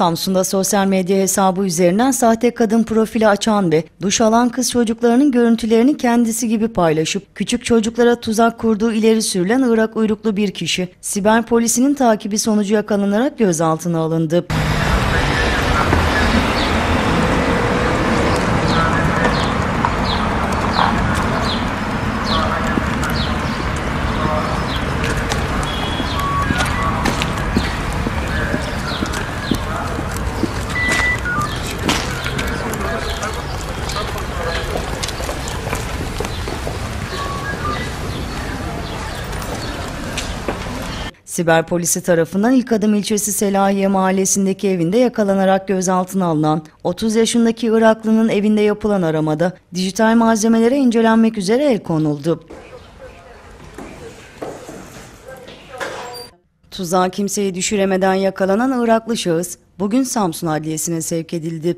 Samsun'da sosyal medya hesabı üzerinden sahte kadın profili açan ve duş alan kız çocuklarının görüntülerini kendisi gibi paylaşıp küçük çocuklara tuzak kurduğu ileri sürülen Irak uyruklu bir kişi, siber polisinin takibi sonucu yakalanarak gözaltına alındı. Siber polisi tarafından İlkadım ilçesi Selahiye mahallesindeki evinde yakalanarak gözaltına alınan 30 yaşındaki Iraklı'nın evinde yapılan aramada dijital malzemelere incelenmek üzere el konuldu. Tuzağa kimseyi düşüremeden yakalanan Iraklı şahıs bugün Samsun Adliyesi'ne sevk edildi.